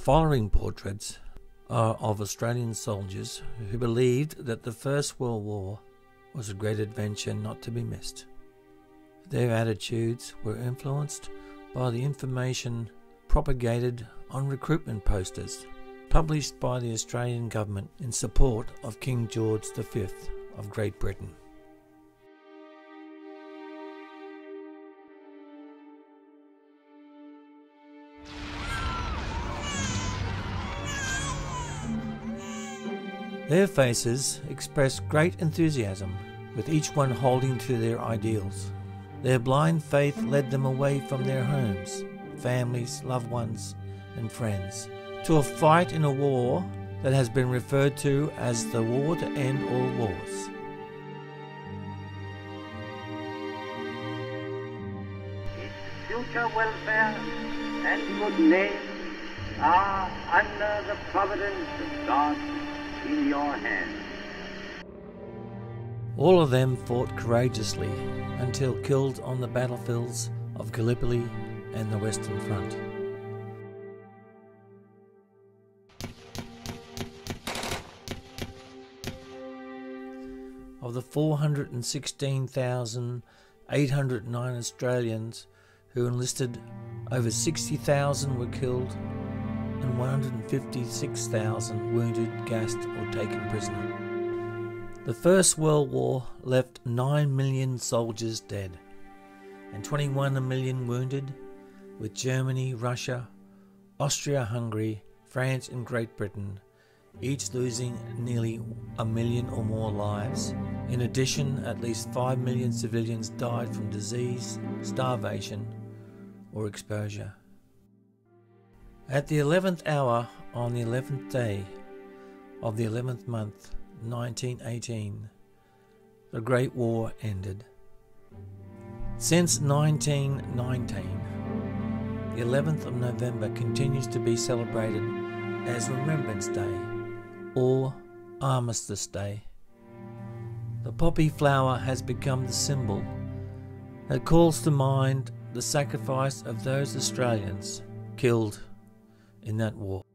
following portraits are of Australian soldiers who believed that the First World War was a great adventure not to be missed. Their attitudes were influenced by the information propagated on recruitment posters published by the Australian government in support of King George V of Great Britain. Their faces expressed great enthusiasm, with each one holding to their ideals. Their blind faith led them away from their homes, families, loved ones and friends, to a fight in a war that has been referred to as the war to end all wars. Its future welfare and good name are under the providence of God in your hands. All of them fought courageously until killed on the battlefields of Gallipoli and the Western Front. Of the 416,809 Australians who enlisted, over 60,000 were killed and 156,000 wounded, gassed or taken prisoner. The First World War left 9 million soldiers dead and 21 million wounded, with Germany, Russia, Austria-Hungary, France and Great Britain each losing nearly a million or more lives. In addition, at least 5 million civilians died from disease, starvation or exposure. At the 11th hour on the 11th day of the 11th month 1918, the Great War ended. Since 1919, the 11th of November continues to be celebrated as Remembrance Day or Armistice Day. The poppy flower has become the symbol that calls to mind the sacrifice of those Australians killed in that war.